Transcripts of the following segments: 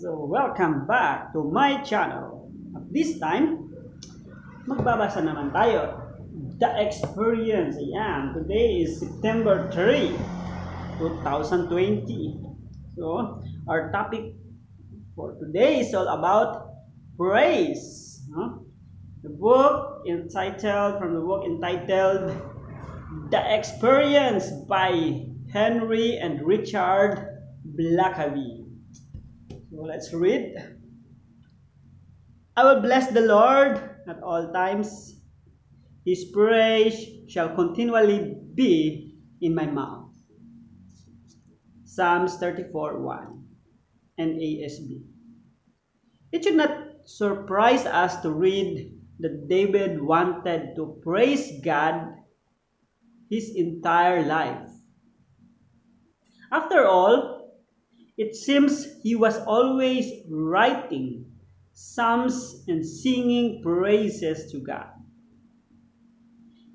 So welcome back to my channel. At this time, magbabasa naman tayo. The Experience. Ayan. Today is September 3, 2020. So, our topic for today is all about praise. From the book entitled The Experience by Henry and Richard Blackaby. So let's read. I will bless the Lord at all times. His praise shall continually be in my mouth. Psalms 34:1 and NASB. It should not surprise us to read that David wanted to praise God his entire life. After all, it seems he was always writing psalms and singing praises to God.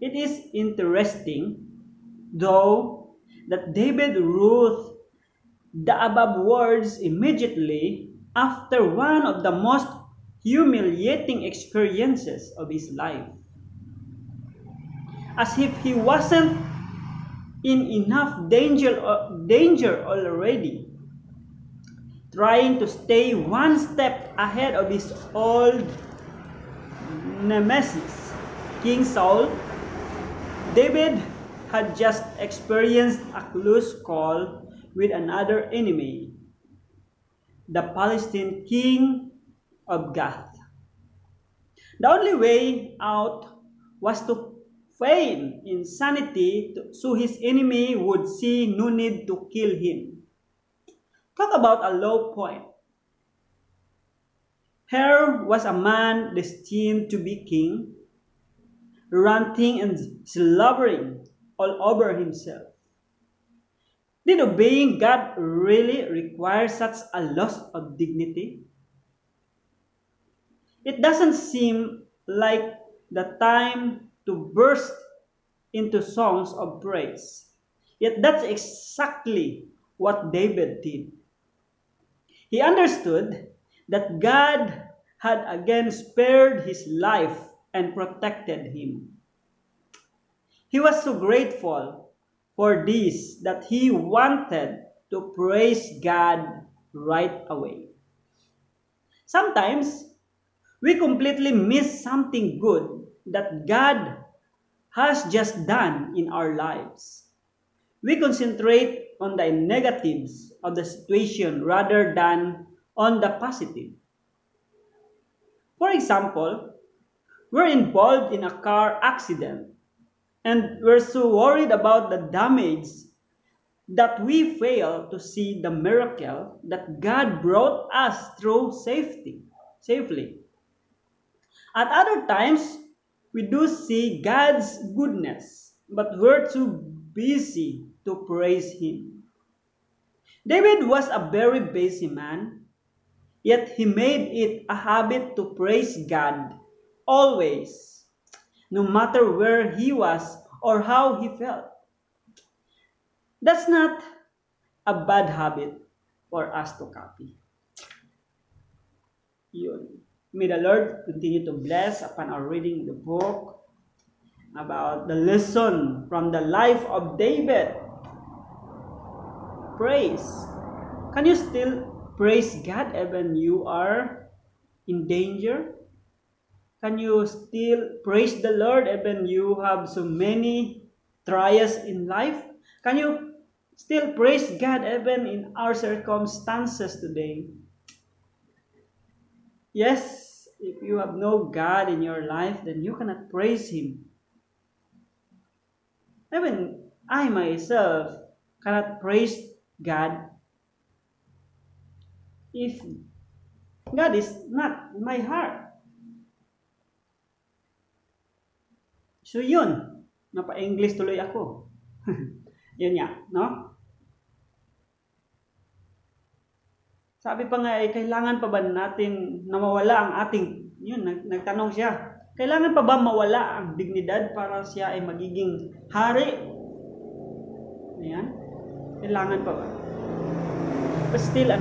It is interesting, though, that David wrote the above words immediately after one of the most humiliating experiences of his life, as if he wasn't in enough danger already. Trying to stay one step ahead of his old nemesis, King Saul, David had just experienced a close call with another enemy, the Palestinian King of Gath. The only way out was to feign insanity so his enemy would see no need to kill him. Talk about a low point. Here was a man destined to be king, ranting and slobbering all over himself. Did obeying God really require such a loss of dignity? It doesn't seem like the time to burst into songs of praise. Yet that's exactly what David did. He understood that God had again spared his life and protected him. He was so grateful for this that he wanted to praise God right away. Sometimes we completely miss something good that God has just done in our lives. We concentrate on the negatives of the situation rather than on the positive. For example, we're involved in a car accident and we're so worried about the damage that we fail to see the miracle that God brought us through safely. At other times, we do see God's goodness, but we're too busy to praise him. David was a very busy man, yet he made it a habit to praise God always, no matter where he was or how he felt. That's not a bad habit for us to copy. May the Lord continue to bless upon our reading the book about the lesson from the life of David. Praise. Can you still praise God even you are in danger? Can you still praise the Lord even you have so many trials in life? Can you still praise God even in our circumstances today? Yes, if you have no God in your life, then you cannot praise him. Even I myself cannot praise God if God is not in my heart. So yun, napa-English tuloy ako. Yun nga, no? Sabi pa nga, kailangan pa ba natin na mawala ang ating, yun, nagtanong siya, kailangan pa ba mawala ang dignidad para siya ay magiging hari? Ayan. Kailangan pa ba? But still,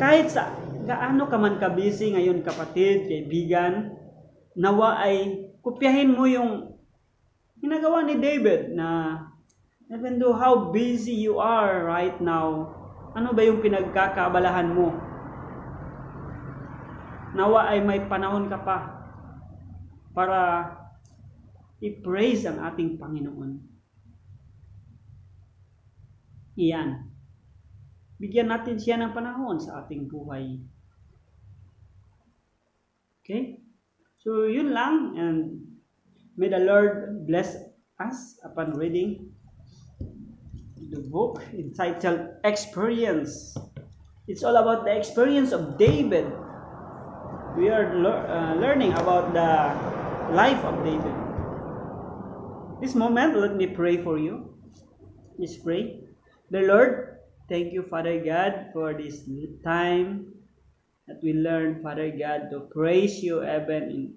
Kahit sa gaano ka man kabisi ngayon kapatid, kaibigan, nawa ay kopyahin mo yung ginagawa ni David na even though how busy you are right now, ano ba yung pinagkakaabalahan mo? Nawa ay may panahon ka pa para i-praise ang ating Panginoon. Iyan. Bigyan natin siya ng panahon sa ating buhay. Okay? So, yun lang. And may the Lord bless us upon reading the book entitled Experience. It's all about the experience of David. We are learning about the life of David. This moment, let me pray for you. Let's pray. The Lord, thank you, Father God, for this time that we learn, Father God, to praise you even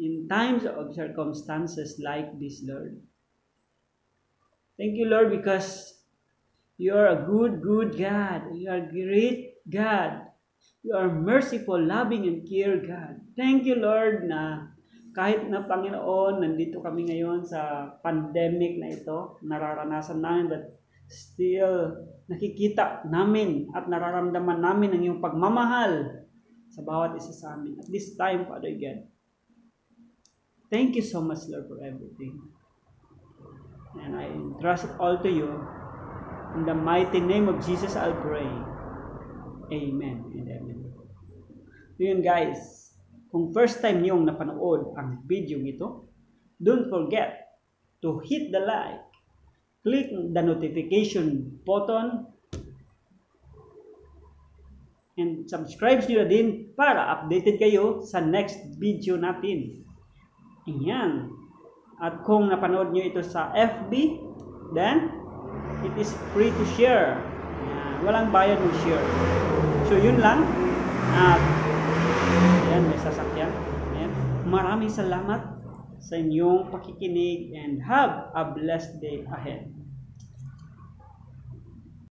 in times of circumstances like this, Lord. Thank you, Lord, because you are a good, good God. You are a great God. You are merciful, loving, and care God. Thank you, Lord, na kahit na Panginoon, nandito kami ngayon sa pandemic na ito, nararanasan namin, but still, nakikita namin at nararamdaman namin ang iyong pagmamahal sa bawat isa sa amin. At this time, Father God, thank you so much, Lord, for everything. And I entrust it all to you. In the mighty name of Jesus, I'll pray. Amen and amen. So yun, guys, kung first time niyong napanood ang video nito, don't forget to hit the like. Click the notification button and subscribe nyo na din para updated kayo sa next video natin. Ayan. At kung napanood nyo ito sa FB, then it is free to share. Ayan. Walang bayad ng share. So yun lang. At ayan, may sasakyan. Ayan. Maraming salamat sa inyong pakikinig and have a blessed day ahead.